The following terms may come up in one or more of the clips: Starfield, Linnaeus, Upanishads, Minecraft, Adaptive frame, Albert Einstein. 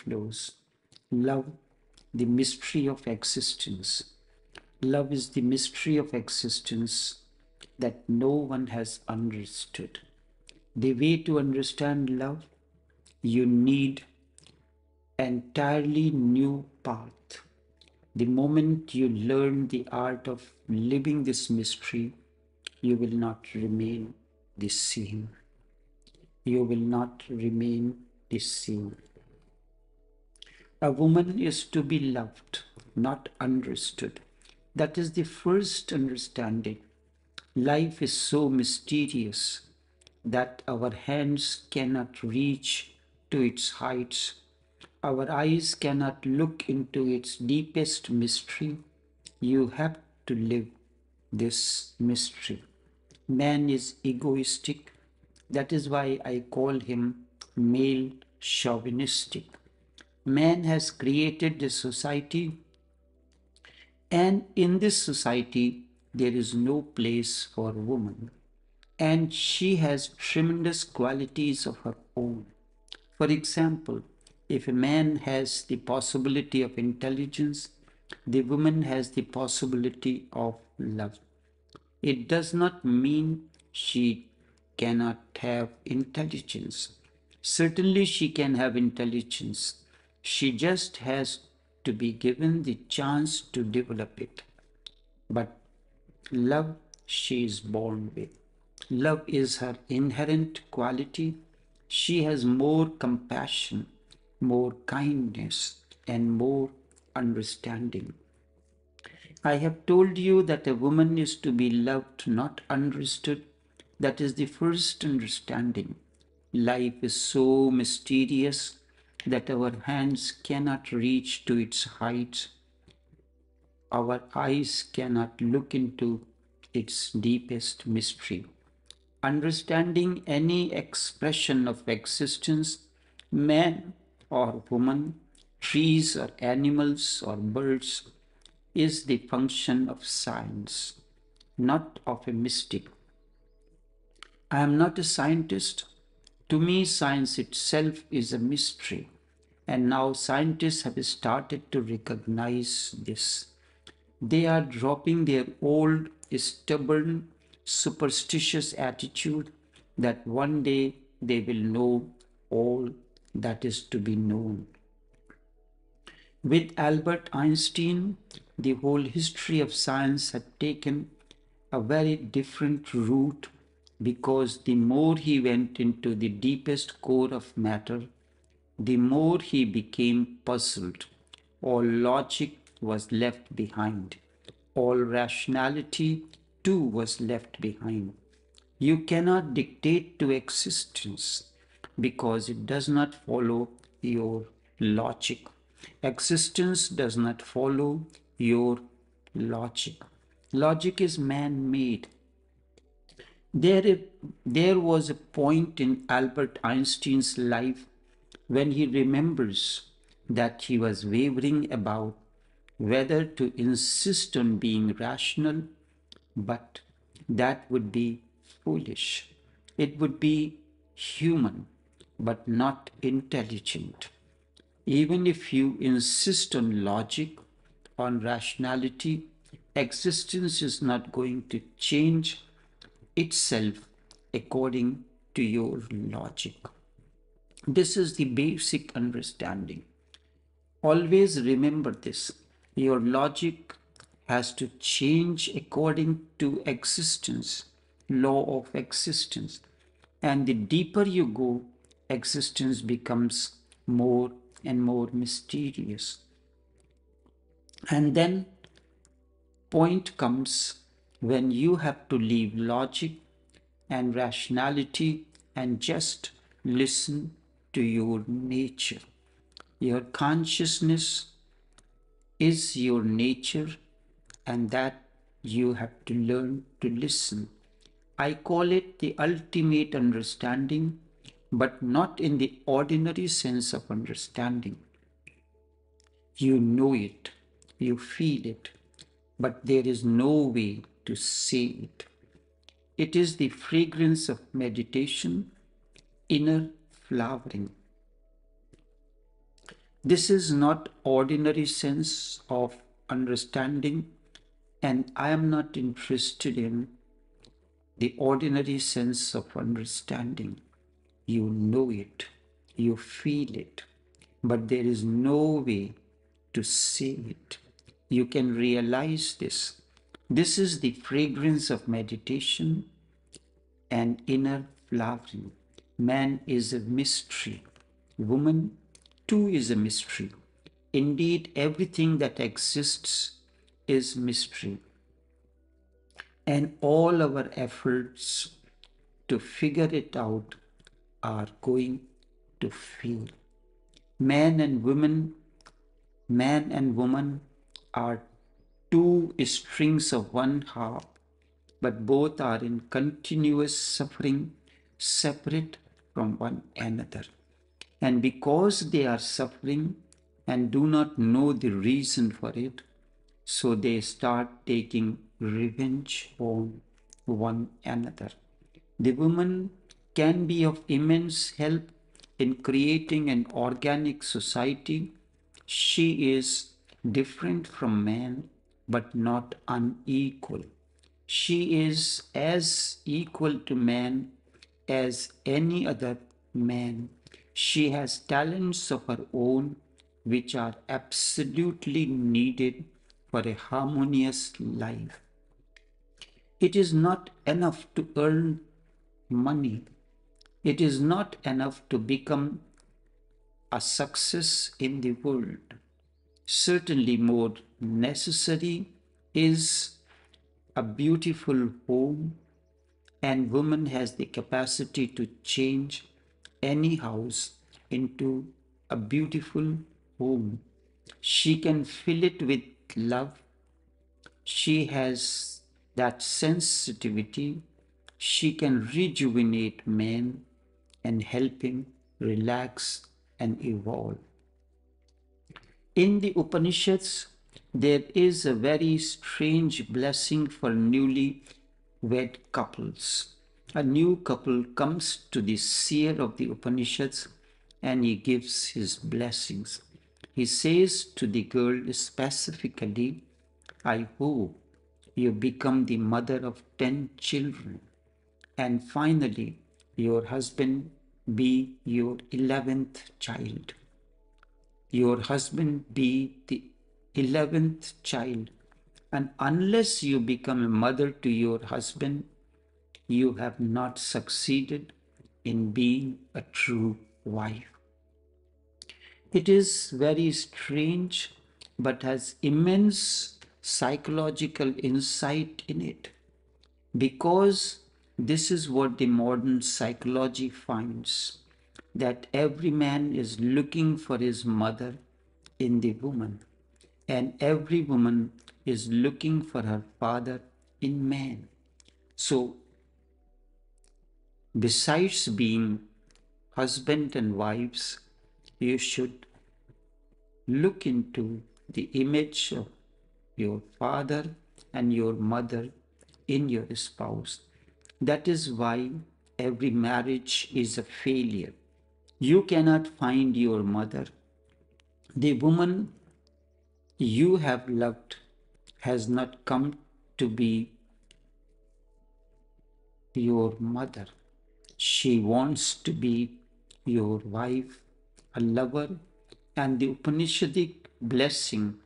flows. Love, the mystery of existence. Love is the mystery of existence that no one has understood. The way to understand love, you need an entirely new path. The moment you learn the art of living this mystery, you will not remain the same. You will not remain the same. A woman is to be loved, not understood. That is the first understanding. Life is so mysterious that our hands cannot reach to its heights. Our eyes cannot look into its deepest mystery. You have to live this mystery. Man is egoistic. That is why I call him male chauvinistic. Man has created this society, and in this society there is no place for woman, and she has tremendous qualities of her own. For example, if a man has the possibility of intelligence, the woman has the possibility of love. It does not mean she cannot have intelligence. Certainly she can have intelligence. She just has to be given the chance to develop it. But love she is born with. Love is her inherent quality. She has more compassion, more kindness, and more understanding. I have told you that a woman is to be loved, not understood. That is the first understanding. Life is so mysterious that our hands cannot reach to its heights. Our eyes cannot look into its deepest mystery. Understanding any expression of existence, man or woman, trees or animals or birds, is the function of science, not of a mystic. I am not a scientist. To me, science itself is a mystery, and now scientists have started to recognize this. They are dropping their old, stubborn, superstitious attitude that one day they will know all that is to be known. With Albert Einstein, the whole history of science had taken a very different route, because the more he went into the deepest core of matter, the more he became puzzled. All logic was left behind. All rationality too was left behind. You cannot dictate to existence because it does not follow your logic. Existence does not follow your logic. Logic is man-made. There was a point in Albert Einstein's life when he remembers that he was wavering about whether to insist on being rational, but that would be foolish. It would be human, but not intelligent. Even if you insist on logic, on rationality, existence is not going to change itself according to your logic. This is the basic understanding. Always remember this. Your logic has to change according to existence, law of existence. And the deeper you go, existence becomes more and more mysterious. And then point comes when you have to leave logic and rationality and just listen to your nature. Your consciousness is your nature, and that you have to learn to listen. I call it the ultimate understanding, but not in the ordinary sense of understanding. You know it, you feel it, but there is no way to say it. It is the fragrance of meditation, inner flowering. This is not ordinary sense of understanding, and I am not interested in the ordinary sense of understanding. You know it, you feel it, but there is no way to say it. You can realize this. This is the fragrance of meditation and inner flowering. Man is a mystery. Woman too is a mystery. Indeed, everything that exists is mystery. And all our efforts to figure it out are going to fail. Man and woman are two strings of one harp, but both are in continuous suffering, separate from one another. And because they are suffering and do not know the reason for it, so they start taking revenge on one another. The woman can be of immense help in creating an organic society. She is different from man, but not unequal. She is as equal to man as any other man. She has talents of her own, which are absolutely needed for a harmonious life. It is not enough to earn money. It is not enough to become a success in the world. Certainly more necessary is a beautiful home, and woman has the capacity to change any house into a beautiful home. She can fill it with love. She has that sensitivity. She can rejuvenate man and help him relax and evolve. In the Upanishads, there is a very strange blessing for newly wed couples. A new couple comes to the seer of the Upanishads and he gives his blessings. He says to the girl specifically, "I hope you become the mother of 10 children, and finally your husband be your 11th child. Your husband be the 11th child, and unless you become a mother to your husband, you have not succeeded in being a true wife." It is very strange, but has immense psychological insight in it, because this is what the modern psychology finds, that every man is looking for his mother in the woman, and every woman is looking for her father in man. So, besides being husband and wives, you should look into the image of your father and your mother in your spouse. That is why every marriage is a failure. You cannot find your mother. The woman you have loved has not come to be your mother. She wants to be your wife, a lover, and the Upanishadic blessing,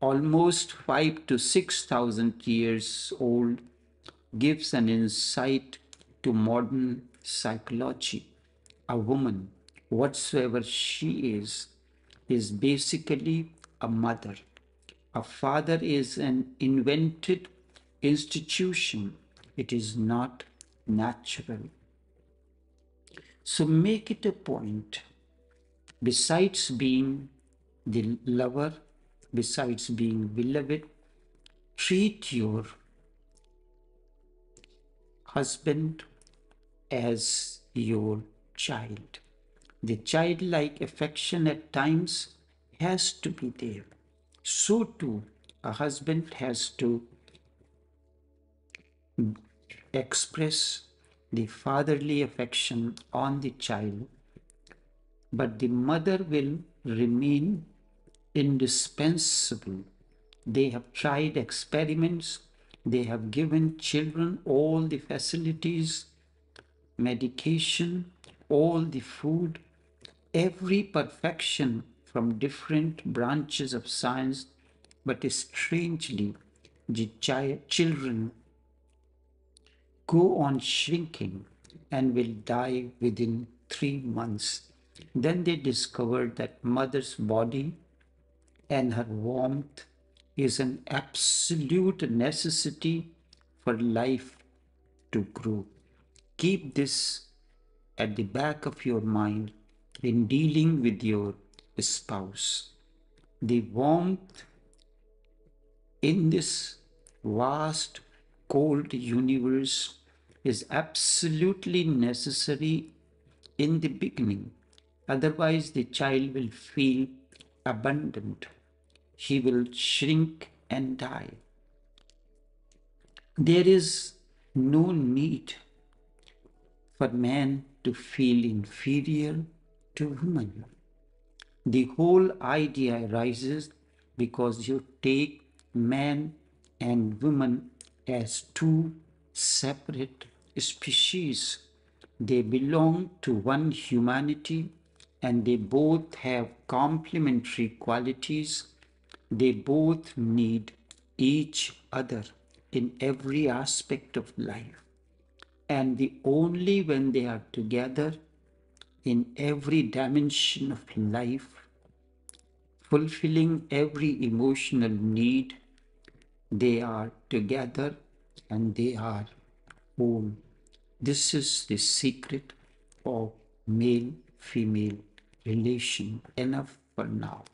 almost 5,000 to 6,000 years old, gives an insight to modern psychology. A woman, whatsoever she is basically a mother. A father is an invented institution. It is not natural. So make it a point, besides being the lover, besides being beloved, treat your husband as your child. The childlike affection at times has to be there. So too, a husband has to express the fatherly affection on the child, but the mother will remain indispensable. They have tried experiments. They have given children all the facilities, medication, all the food, every perfection from different branches of science, but strangely, the children go on shrinking and will die within 3 months. Then they discovered that mother's body and her warmth is an absolute necessity for life to grow. Keep this at the back of your mind in dealing with your spouse. The warmth in this vast, cold universe is absolutely necessary in the beginning. Otherwise, the child will feel abandoned. He will shrink and die. There is no need for man to feel inferior to woman. The whole idea arises because you take man and woman as two separate species. They belong to one humanity and they both have complementary qualities. They both need each other in every aspect of life. And the only when they are together in every dimension of life, fulfilling every emotional need, they are together and they are whole. This is the secret of male-female relation. Enough for now.